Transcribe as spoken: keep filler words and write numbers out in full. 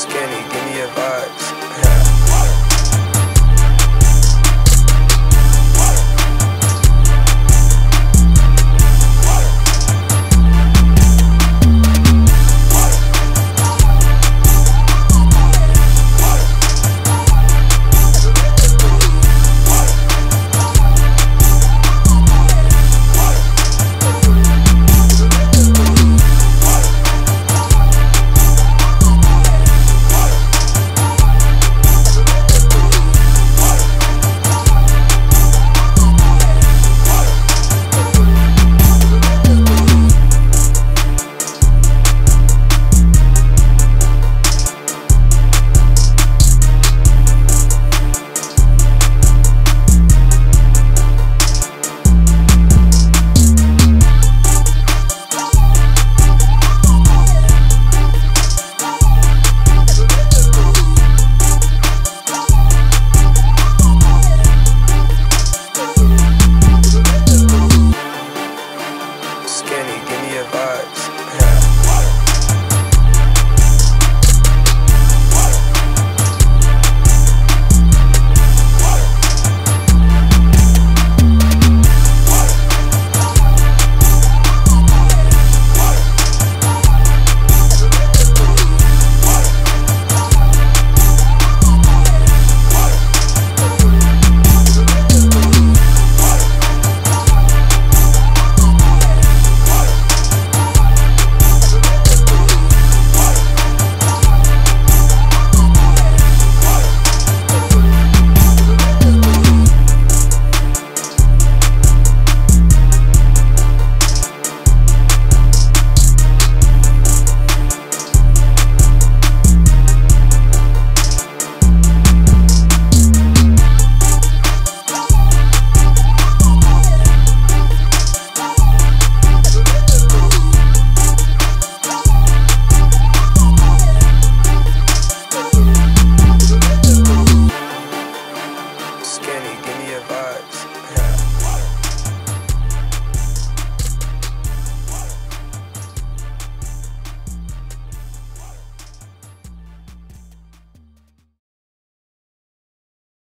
skinny, give me a vibes.